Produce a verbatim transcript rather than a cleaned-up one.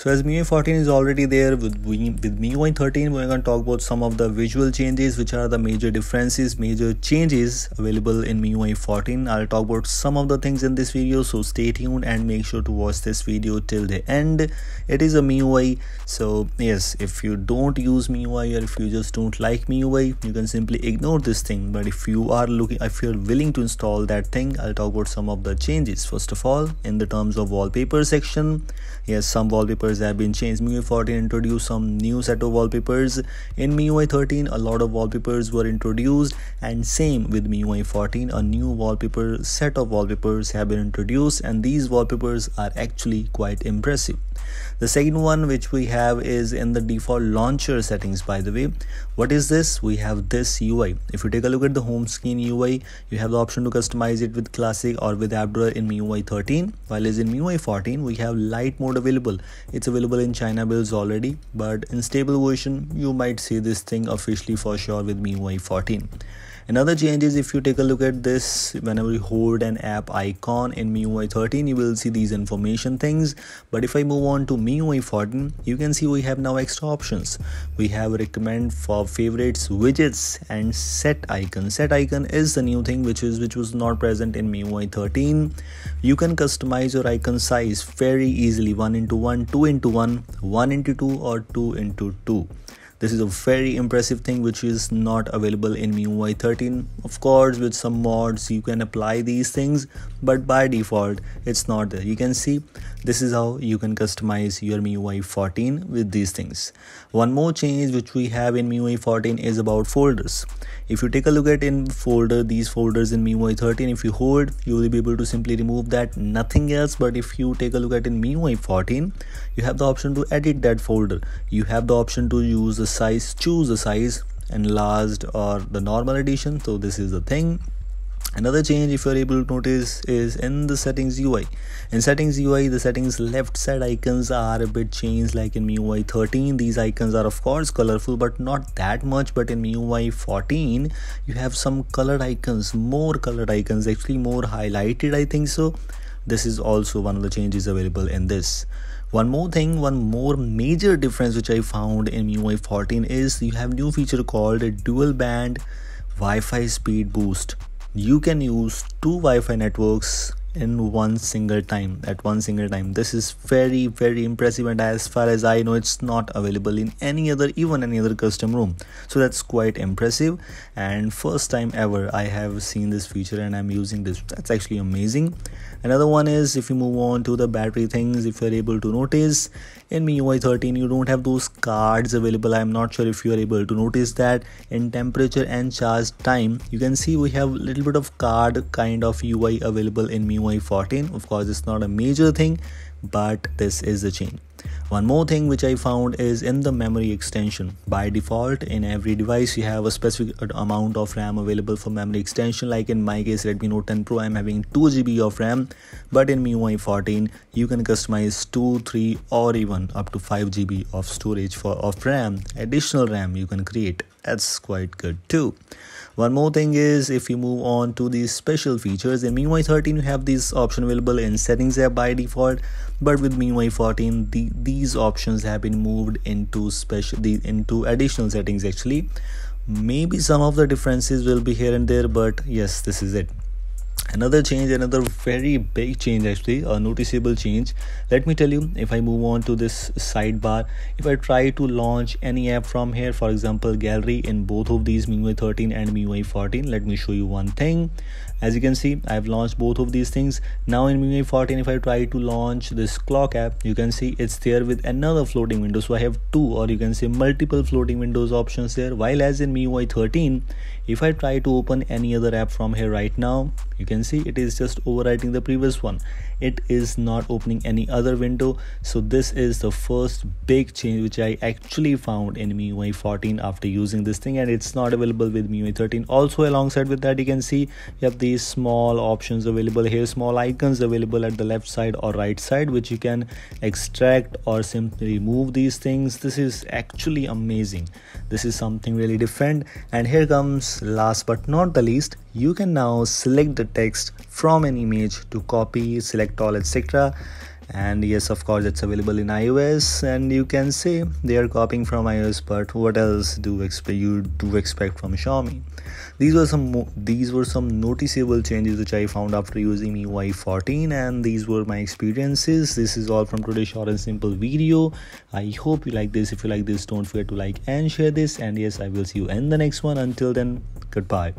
So as M I U I fourteen is already there, with, with M I U I thirteen we're going to talk about some of the visual changes, which are the major differences, major changes available in M I U I fourteen. I'll talk about some of the things in this video, so stay tuned and make sure to watch this video till the end. It is a M I U I, so yes, if you don't use M I U I or if you just don't like M I U I, you can simply ignore this thing. But if you are looking, if you're willing to install that thing, I'll talk about some of the changes. First of all, in the terms of wallpaper section, yes, some wallpapers have been changed. M I U I fourteen introduced some new set of wallpapers. In M I U I thirteen, a lot of wallpapers were introduced, and same with M I U I fourteen, a new wallpaper set of wallpapers have been introduced, and these wallpapers are actually quite impressive. The second one which we have is in the default launcher settings. By the way, what is this? We have this U I. If you take a look at the home screen U I, you have the option to customize it with classic or with app drawer in M I U I thirteen, while as in M I U I fourteen we have light mode available. It's available in China builds already, but in stable version you might see this thing officially for sure with M I U I fourteen. Another change is, if you take a look at this, whenever you hold an app icon in M I U I thirteen, you will see these information things. But if I move on to M I U I fourteen, you can see we have now extra options. We have recommend for favorites, widgets, and set icon. Set icon is the new thing which is which was not present in M I U I thirteen. You can customize your icon size very easily: one into one, two into one, one into two, or two into two. This is a very impressive thing which is not available in M I U I thirteen. Of course, with some mods you can apply these things, but by default it's not there. You can see this is how you can customize your M I U I fourteen with these things. One more change which we have in M I U I fourteen is about folders. If you take a look at in folder, these folders in M I U I thirteen, if you hold, you will be able to simply remove that, nothing else. But if you take a look at in M I U I fourteen, you have the option to edit that folder. You have the option to use the size, choose the size, enlarged or the normal edition. So this is the thing. Another change, if you are able to notice, is in the settings U I. In settings U I, the settings left side icons are a bit changed. Like in M I U I thirteen, these icons are of course colorful, but not that much. But in M I U I fourteen, you have some colored icons, more colored icons, actually more highlighted, I think so. This is also one of the changes available in this. One more thing, one more major difference which I found in M I U I fourteen is you have new feature called a dual band Wi-Fi speed boost. You can use two Wi-Fi networks in one single time, at one single time. This is very, very impressive, and as far as I know, it's not available in any other, even any other custom ROM. So that's quite impressive, and first time ever I have seen this feature and I'm using this. That's actually amazing. Another one is, if you move on to the battery things, if you're able to notice, in M I U I thirteen you don't have those cards available. I'm not sure if you are able to notice that. In temperature and charge time, you can see we have a little bit of card kind of U I available in M I U I fourteen. Of course, it's not a major thing, but this is the change. One more thing which I found is in the memory extension. By default, in every device you have a specific amount of RAM available for memory extension. Like in my case, Redmi Note ten Pro, I'm having two G B of RAM, but in M I U I fourteen you can customize two, three or even up to five G B of storage for of RAM, additional RAM you can create. That's quite good too. One more thing is, if you move on to these special features, in M I U I thirteen you have this option available in settings app by default, but with M I U I fourteen the, these options have been moved into special the, into additional settings. Actually, maybe some of the differences will be here and there, but yes, this is it. Another change, another very big change, actually a noticeable change, let me tell you. If I move on to this sidebar, if I try to launch any app from here, for example gallery, in both of these M I U I thirteen and M I U I fourteen, let me show you one thing. As you can see, I've launched both of these things. Now in M I U I fourteen, if I try to launch this clock app, you can see it's there with another floating window. So I have two, or you can say multiple floating windows options there, while as in M I U I thirteen, if I try to open any other app from here right now, you can see it is just overwriting the previous one. It is not opening any other window. So this is the first big change which I actually found in M I U I fourteen after using this thing, and it's not available with M I U I thirteen. Also, alongside with that, you can see you have these small options available here, small icons available at the left side or right side, which you can extract or simply remove these things. This is actually amazing. This is something really different. And here comes last but not the least, you can now select the text from an image to copy, select all, et cetera. And yes, of course, it's available in iOS, and you can say they are copying from iOS, but what else do expect you do expect from Xiaomi? These were some these were some noticeable changes which I found after using M I U I fourteen, and these were my experiences. This is all from today's short and simple video. I hope you like this. If you like this, don't forget to like and share this. And yes, I will see you in the next one. Until then, goodbye.